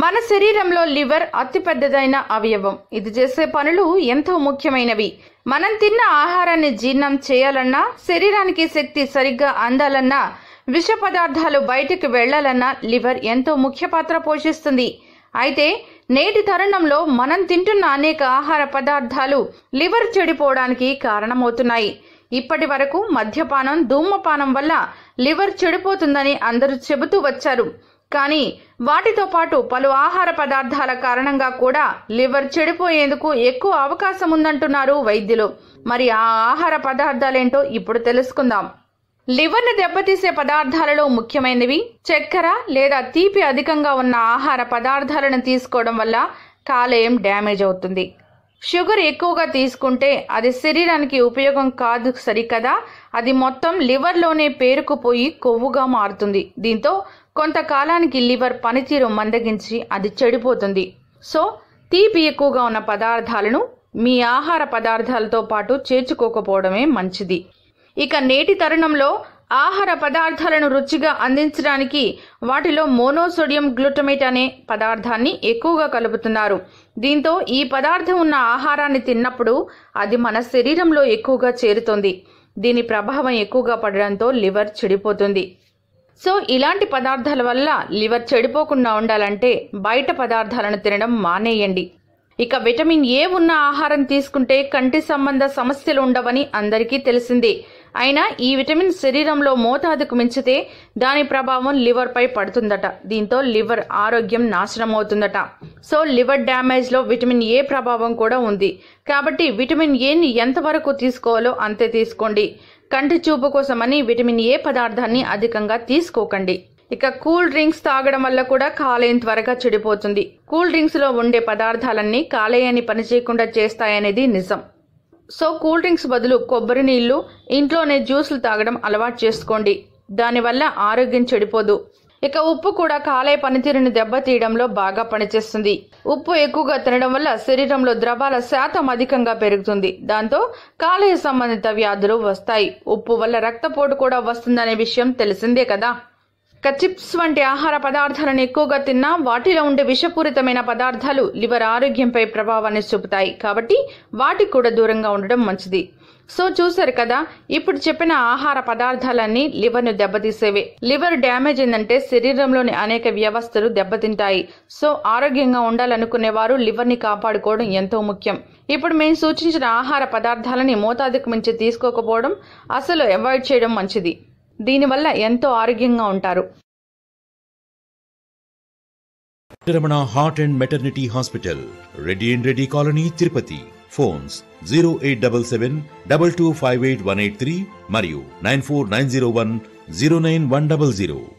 మన శరీరంలో లివర్ అతిపెద్దదైన అవయవం. ఇది చేసే పనులు ఎంతో ముఖ్యమైనవి. మనం తిన్న ఆహారాన్ని జీర్ణం చేయాలన్నా, శరీరానికి శక్తి సరిగ్గా అందాలన్నా, విష పదార్థాలు బయటకు వెళ్లాలన్నా లివర్ ఎంతో ముఖ్య పాత్ర పోషిస్తుంది. అయితే నేటి తరుణంలో మనం తింటున్న అనేక ఆహార పదార్థాలు లివర్ చెడిపోవడానికి కారణమవుతున్నాయి. ఇప్పటి వరకు మద్యపానం, ధూమపానం వల్ల లివర్ చెడిపోతుందని అందరూ చెబుతూ వచ్చారు. కానీ వాటితో పాటు పలు ఆహార పదార్థాల కారణంగా కూడా లివర్ చెడిపోయేందుకు ఎక్కువ అవకాశం ఉందంటున్నారు వైద్యులు. మరి ఆ ఆహార పదార్థాలేంటో ఇప్పుడు తెలుసుకుందాం. లివర్ను దెబ్బతీసే పదార్థాలలో ముఖ్యమైనవి చక్కెర లేదా తీపి అధికంగా ఉన్న ఆహార పదార్థాలను తీసుకోవడం వల్ల కాలేయం డ్యామేజ్ అవుతుంది. షుగర్ ఎక్కువగా తీసుకుంటే అది శరీరానికి ఉపయోగం కాదు సరికదా, అది మొత్తం లివర్లోనే పేరుకుపోయి కొవ్వుగా మారుతుంది. దీంతో కొంతకాలానికి లివర్ పనితీరు మందగించి అది చెడిపోతుంది. సో తీపి ఎక్కువగా ఉన్న పదార్థాలను మీ ఆహార పదార్థాలతో పాటు చేర్చుకోకపోవడమే మంచిది. ఇక నేటి తరుణంలో ఆహార పదార్థాలను రుచిగా అందించడానికి వాటిలో మోనోసోడియం గ్లూటమేట్ అనే పదార్థాన్ని ఎక్కువగా కలుపుతున్నారు. దీంతో ఈ పదార్థం ఉన్న ఆహారాన్ని తిన్నప్పుడు అది మన శరీరంలో ఎక్కువగా చేరుతుంది. దీని ప్రభావం ఎక్కువగా పడడంతో లివర్ చెడిపోతుంది. సో ఇలాంటి పదార్థాల వల్ల లివర్ చెడిపోకుండా ఉండాలంటే బయట పదార్థాలను తినడం మానేయండి. ఇక విటమిన్ ఏ ఉన్న ఆహారం తీసుకుంటే కంటి సంబంధ సమస్యలు ఉండవని అందరికీ తెలిసిందే. అయినా ఈ విటమిన్ శరీరంలో మోతాదుకు మించితే దాని ప్రభావం లివర్పై పడుతుందట. దీంతో లివర్ ఆరోగ్యం నాశనం అవుతుందట. సో లివర్ డ్యామేజ్లో విటమిన్ ఏ ప్రభావం కూడా ఉంది. కాబట్టి విటమిన్ ఏని ఎంతవరకు తీసుకోవాలో అంతే తీసుకోండి. కంటి చూపు కోసమని విటమిన్ ఏ పదార్థాన్ని అధికంగా తీసుకోకండి. ఇక కూల్ డ్రింక్స్ తాగడం వల్ల కూడా కాలేయం త్వరగా చెడిపోతుంది. కూల్ డ్రింక్స్లో ఉండే పదార్థాలన్నీ కాలేయాన్ని పనిచేయకుండా చేస్తాయనేది నిజం. సో కూల్ డ్రింక్స్ బదులు కొబ్బరి నీళ్లు, ఇంట్లోనే జ్యూసులు తాగడం అలవాటు చేసుకోండి. దానివల్ల ఆరోగ్యం చెడిపోదు. ఇక ఉప్పు కూడా కాలేయ పనితీరుని దెబ్బతీయడంలో బాగా పనిచేస్తుంది. ఉప్పు ఎక్కువగా తినడం వల్ల శరీరంలో ద్రవాల శాతం అధికంగా పెరుగుతుంది. దాంతో కాలేయ సంబంధిత వ్యాధులు వస్తాయి. ఉప్పు వల్ల రక్తపోటు కూడా వస్తుందనే విషయం తెలిసిందే కదా. ఇక చిప్స్ వంటి ఆహార పదార్థాలను ఎక్కువగా తిన్నా వాటిలో ఉండే విషపూరితమైన పదార్థాలు లివర్ ఆరోగ్యంపై ప్రభావాన్ని చూపుతాయి. కాబట్టి వాటికి కూడా దూరంగా ఉండడం మంచిది. సో చూసారు కదా, ఇప్పుడు చెప్పిన ఆహార పదార్థాలన్నీ లివర్ను దెబ్బతీసేవే. లివర్ డ్యామేజ్ ఏంటంటే శరీరంలోని అనేక వ్యవస్థలు దెబ్బతింటాయి. సో ఆరోగ్యంగా ఉండాలనుకునే వారు లివర్ని కాపాడుకోవడం ఎంతో ముఖ్యం. ఇప్పుడు మేము సూచించిన ఆహార పదార్థాలని మోతాదుకు మించి తీసుకోకపోవడం, అసలు అవాయిడ్ చేయడం మంచిది. దీనివల్ల ఎంతో ఆరోగ్యంగా ఉంటారు. Ramana heart and maternity hospital, Reddy and Reddy colony, Tirupati. Phones 08772258183 మరియు 9490109100.